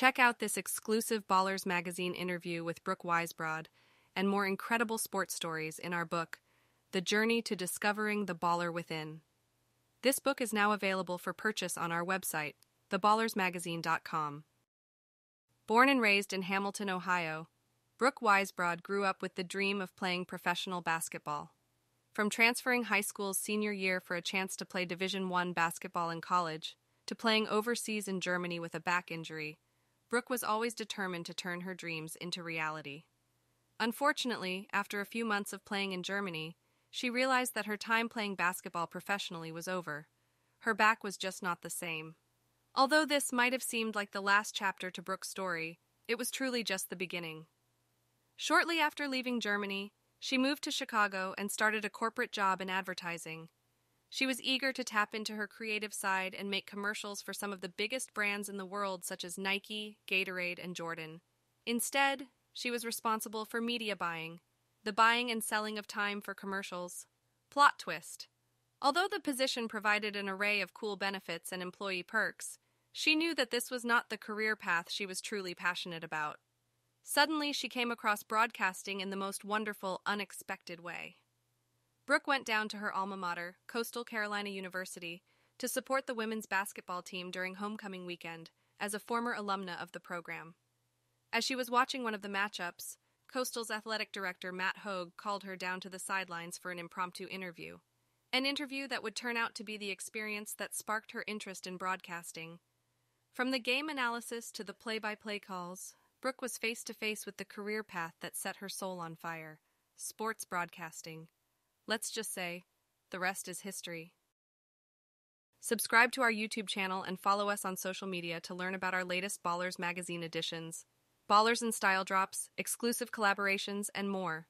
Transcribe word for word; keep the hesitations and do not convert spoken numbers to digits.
Check out this exclusive Ballers Magazine interview with Brooke Weisbrod and more incredible sports stories in our book, The Journey to Discovering the Baller Within. This book is now available for purchase on our website, the ballers magazine dot com. Born and raised in Hamilton, Ohio, Brooke Weisbrod grew up with the dream of playing professional basketball. From transferring high school's senior year for a chance to play Division one basketball in college, to playing overseas in Germany with a back injury, Brooke was always determined to turn her dreams into reality. Unfortunately, after a few months of playing in Germany, she realized that her time playing basketball professionally was over. Her back was just not the same. Although this might have seemed like the last chapter to Brooke's story, it was truly just the beginning. Shortly after leaving Germany, she moved to Chicago and started a corporate job in advertising. She was eager to tap into her creative side and make commercials for some of the biggest brands in the world, such as Nike, Gatorade, and Jordan. Instead, she was responsible for media buying, the buying and selling of time for commercials. Plot twist. Although the position provided an array of cool benefits and employee perks, she knew that this was not the career path she was truly passionate about. Suddenly, she came across broadcasting in the most wonderful, unexpected way. Brooke went down to her alma mater, Coastal Carolina University, to support the women's basketball team during homecoming weekend as a former alumna of the program. As she was watching one of the matchups, Coastal's athletic director Matt Hogue called her down to the sidelines for an impromptu interview, an interview that would turn out to be the experience that sparked her interest in broadcasting. From the game analysis to the play-by-play calls, Brooke was face-to-face with the career path that set her soul on fire, sports broadcasting. Let's just say, the rest is history. Subscribe to our YouTube channel and follow us on social media to learn about our latest Ballers Magazine editions, Ballers and Style Drops, exclusive collaborations, and more.